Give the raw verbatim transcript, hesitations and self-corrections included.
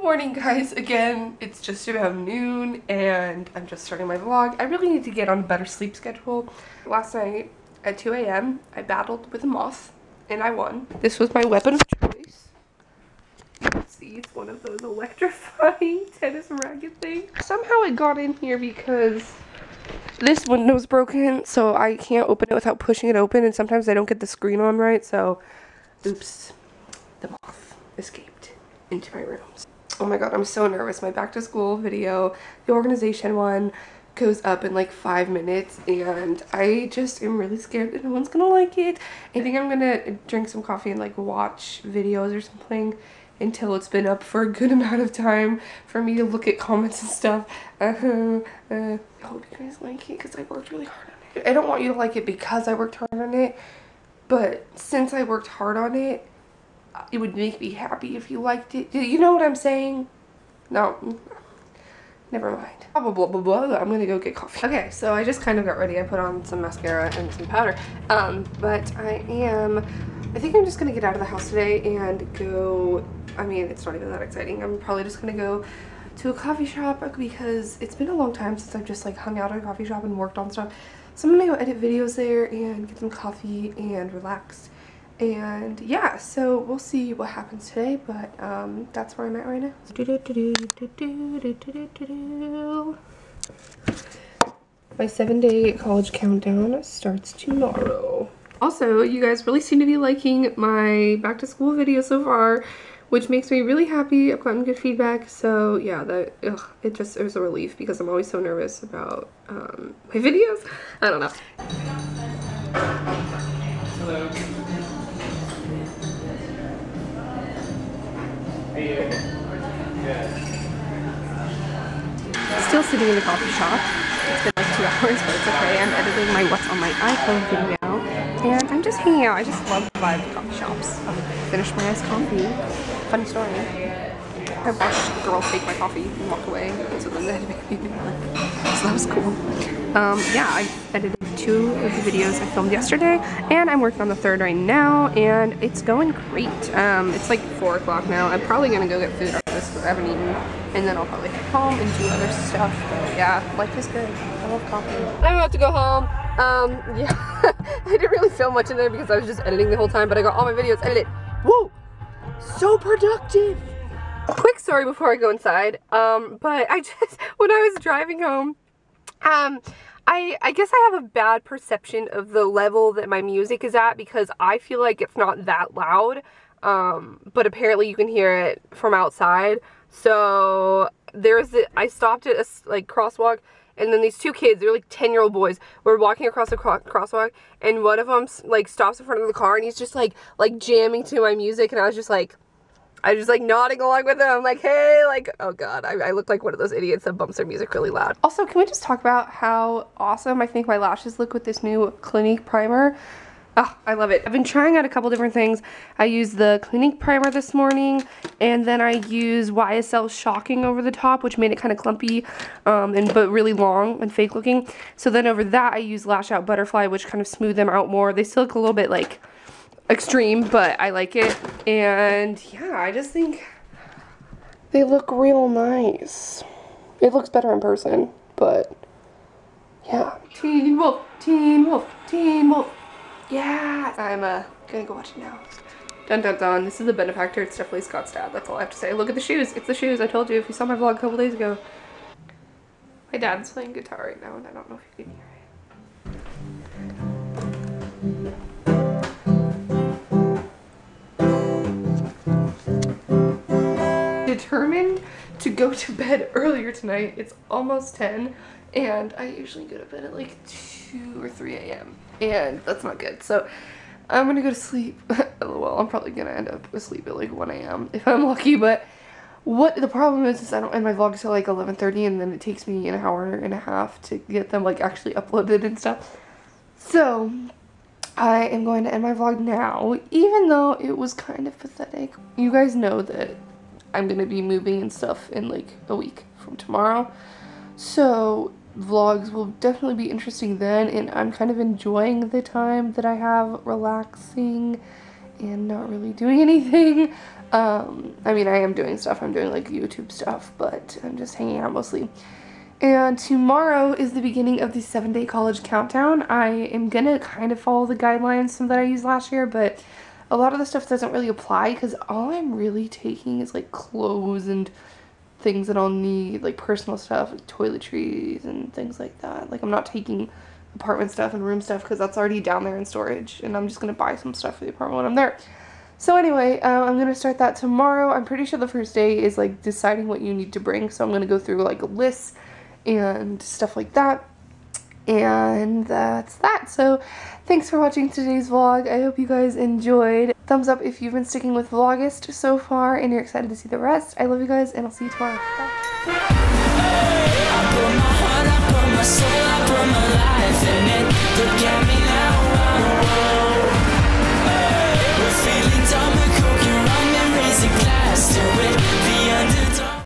Good morning, guys. Again, it's just about noon and I'm just starting my vlog. I really need to get on a better sleep schedule. Last night at two A M I battled with a moth and I won. This was my weapon of choice. You can see it's one of those electrifying tennis racket things. Somehow it got in here because this window's broken, so I can't open it without pushing it open, and sometimes I don't get the screen on right, so oops, the moth escaped into my rooms. Oh my god, I'm so nervous. My back to school video, the organization one, goes up in like five minutes and I just am really scared that no one's gonna like it. I think I'm gonna drink some coffee and like watch videos or something until it's been up for a good amount of time for me to look at comments and stuff. Uh-huh. Uh, I hope you guys like it because I worked really hard on it. I don't want you to like it because I worked hard on it, but since I worked hard on it, it would make me happy if you liked it. You know what I'm saying? No. Never mind. Blah, blah, blah, blah, blah. I'm gonna go get coffee. Okay, so I just kind of got ready. I put on some mascara and some powder. Um, but I am... I think I'm just gonna get out of the house today and go... I mean, it's not even that exciting. I'm probably just gonna go to a coffee shop because it's been a long time since I've just like hung out at a coffee shop and worked on stuff. So I'm gonna go edit videos there and get some coffee and relax. And yeah, so we'll see what happens today, but um, that's where I'm at right now. My seven day college countdown starts tomorrow. Also, you guys really seem to be liking my back to school video so far, which makes me really happy. I've gotten good feedback, so yeah, that ugh, it just it was a relief because I'm always so nervous about um, my videos. I don't know. Hello. Still sitting in the coffee shop. It's been like two hours, but it's okay. I'm editing my what's on my iPhone video, and I'm just hanging out. I just love the vibe of coffee shops. Um, finished my iced coffee. Funny story. I watched a girl take my coffee and walk away, and so then they had to make me do that. So that was cool. Um, yeah, I edited two of the videos I filmed yesterday, and I'm working on the third right now, and it's going great. Um, it's like four o'clock now. I'm probably gonna go get food after this because I haven't eaten, and then I'll probably head home and do other stuff. But yeah, life is good. I love coffee. I'm about to go home. Um, yeah, I didn't really film much in there because I was just editing the whole time, but I got all my videos edited. Whoa, so productive. Quick story before I go inside. Um, but I just when I was driving home, um. I, I guess I have a bad perception of the level that my music is at because I feel like it's not that loud, um, but apparently you can hear it from outside. So there's the, I stopped at a like crosswalk, and then these two kids, they're like ten year old boys, were walking across the cro crosswalk, and one of them like stops in front of the car, and he's just like like jamming to my music, and I was just like. I was just like nodding along with them. I'm like, hey, like, oh god, I, I look like one of those idiots that bumps their music really loud. Also, can we just talk about how awesome I think my lashes look with this new Clinique primer? Oh, I love it. I've been trying out a couple different things. I used the Clinique primer this morning, and then I used Y S L Shocking over the top, which made it kind of clumpy, um, and but really long and fake looking. So then over that, I used Lash Out Butterfly, which kind of smoothed them out more. They still look a little bit like extreme, but I like it, and yeah, I just think they look real nice. It looks better in person, but yeah. Teen Wolf, Teen Wolf, Teen Wolf. Yeah, I'm uh, gonna go watch it now. Dun dun dun, this is the Benefactor. It's definitely Scott's dad, that's all I have to say. Look at the shoes, it's the shoes. I told you, if you saw my vlog a couple days ago. My dad's playing guitar right now, and I don't know if you can hear it. Determined to go to bed earlier tonight. It's almost ten, and I usually go to bed at like two or three A M and that's not good. So I'm gonna go to sleep. Well, I'm probably gonna end up asleep at like one A M if I'm lucky. But what the problem is is I don't end my vlogs till like eleven thirty, and then it takes me an hour and a half to get them like actually uploaded and stuff. So I am going to end my vlog now, even though it was kind of pathetic. You guys know that I'm gonna be moving and stuff in like a week from tomorrow, so vlogs will definitely be interesting then, and I'm kind of enjoying the time that I have relaxing and not really doing anything. Um, I mean, I am doing stuff. I'm doing like YouTube stuff, but I'm just hanging out mostly. And tomorrow is the beginning of the seven-day college countdown. I am gonna kind of follow the guidelines that I used last year, but a lot of the stuff doesn't really apply because all I'm really taking is like clothes and things that I'll need, like personal stuff, like toiletries and things like that. Like I'm not taking apartment stuff and room stuff because that's already down there in storage, and I'm just gonna buy some stuff for the apartment when I'm there. So anyway, uh, I'm gonna start that tomorrow. I'm pretty sure the first day is like deciding what you need to bring, so I'm gonna go through like a list and stuff like that. And that's that. So thanks for watching today's vlog. I hope you guys enjoyed. Thumbs up if you've been sticking with Vlogust so far and you're excited to see the rest. I love you guys, and I'll see you tomorrow. Bye.